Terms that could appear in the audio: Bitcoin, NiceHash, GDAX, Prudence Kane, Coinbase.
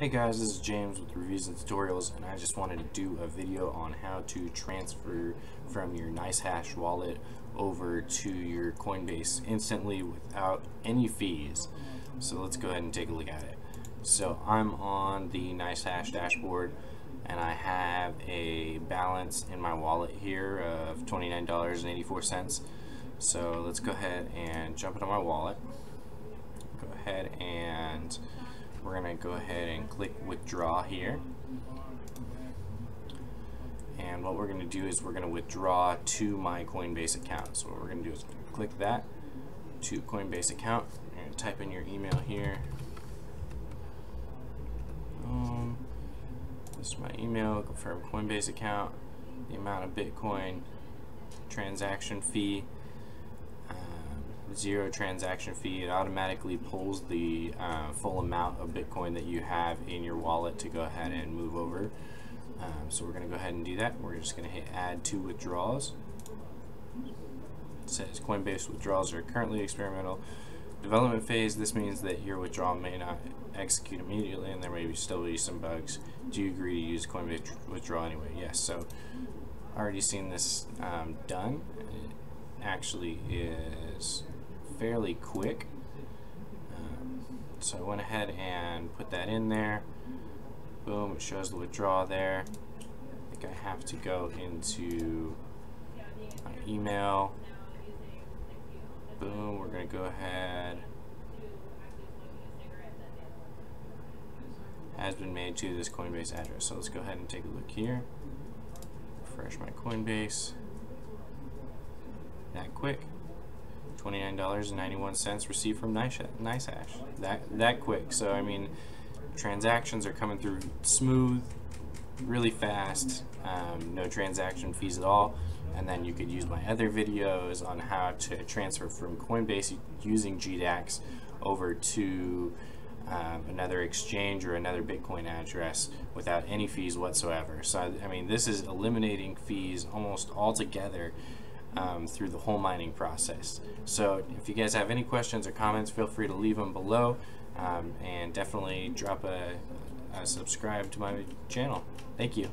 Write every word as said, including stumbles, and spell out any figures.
Hey guys, this is James with Reviews and Tutorials, and I just wanted to do a video on how to transfer from your NiceHash wallet over to your Coinbase instantly without any fees. So let's go ahead and take a look at it. So I'm on the NiceHash dashboard, and I have a balance in my wallet here of twenty-nine dollars and eighty-four cents. So let's go ahead and jump into my wallet. Go ahead and we're gonna go ahead and click withdraw here, and what we're gonna do is we're gonna withdraw to my Coinbase account. So what we're gonna do is click that to Coinbase account and type in your email here. Um, this is my email, confirm Coinbase account, the amount of Bitcoin, transaction fee, zero transaction fee. It automatically pulls the uh, full amount of Bitcoin that you have in your wallet to go ahead and move over. Um, so we're going to go ahead and do that. We're just going to hit add to withdrawals. It says Coinbase withdrawals are currently experimental development phase. This means that your withdrawal may not execute immediately and there may still be some bugs. Do you agree to use Coinbase withdrawal anyway? Yes. So already seen this um, done. It actually is fairly quick, um, so I went ahead and put that in there. Boom, it shows the withdrawal there. I think I have to go into my email. Boom, we're gonna go ahead, has been made to this Coinbase address. So let's go ahead and take a look here, refresh my Coinbase. That quick. Twenty-nine dollars and ninety-one cents received from NiceHash. That that quick. So I mean, transactions are coming through smooth, really fast. Um, no transaction fees at all. And then you could use my other videos on how to transfer from Coinbase using G DAX over to um, another exchange or another Bitcoin address without any fees whatsoever. So I mean, this is eliminating fees almost altogether. Um, through the whole mining process. So if you guys have any questions or comments, feel free to leave them below, um, and definitely drop a, a subscribe to my channel. Thank you.